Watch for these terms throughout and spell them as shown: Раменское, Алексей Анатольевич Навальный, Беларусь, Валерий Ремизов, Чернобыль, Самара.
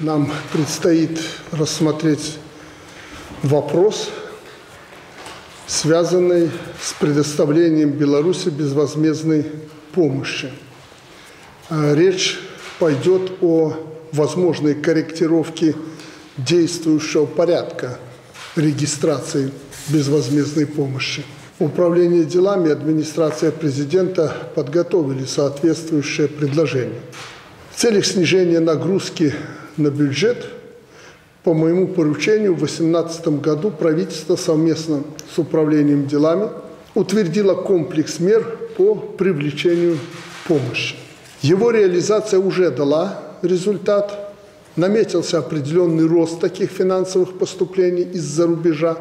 Нам предстоит рассмотреть вопрос, связанный с предоставлением Беларуси безвозмездной помощи. Речь пойдет о возможной корректировке действующего порядка регистрации безвозмездной помощи. Управление делами и администрация президента подготовили соответствующее предложение. В целях снижения нагрузки на бюджет по моему поручению в 2018 году правительство совместно с управлением делами утвердило комплекс мер по привлечению помощи. Его реализация уже дала результат. Наметился определенный рост таких финансовых поступлений из-за рубежа.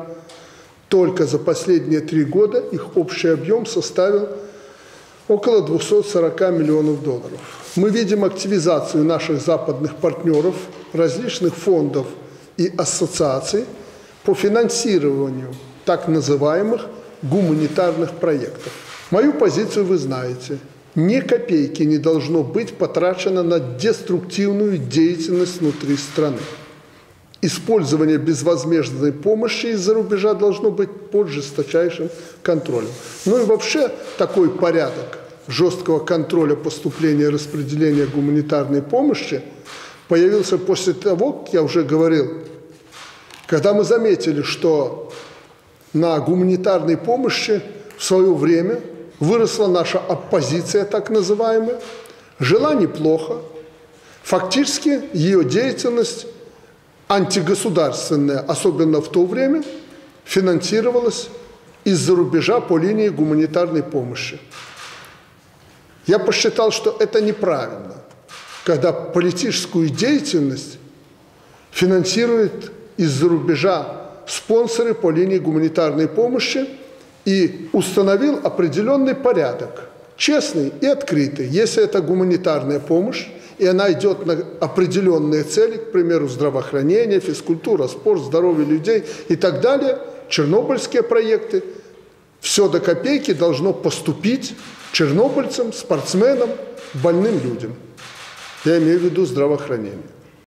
Только за последние 3 года их общий объем составил около 240 миллионов долларов. Мы видим активизацию наших западных партнеров, различных фондов и ассоциаций по финансированию так называемых гуманитарных проектов. Мою позицию вы знаете. Ни копейки не должно быть потрачено на деструктивную деятельность внутри страны. Использование безвозмездной помощи из-за рубежа должно быть под жесточайшим контролем. Ну и вообще такой порядок жесткого контроля поступления и распределения гуманитарной помощи появился после того, как я уже говорил, когда мы заметили, что на гуманитарной помощи в свое время выросла наша оппозиция, так называемая, жила неплохо, фактически ее деятельность антигосударственная, особенно в то время, финансировалась из-за рубежа по линии гуманитарной помощи. Я посчитал, что это неправильно, когда политическую деятельность финансируют из-за рубежа спонсоры по линии гуманитарной помощи, и установил определенный порядок, честный и открытый, если это гуманитарная помощь, и она идет на определенные цели, к примеру, здравоохранение, физкультура, спорт, здоровье людей и так далее, чернобыльские проекты. Все до копейки должно поступить чернобыльцам, спортсменам, больным людям. Я имею в виду здравоохранение.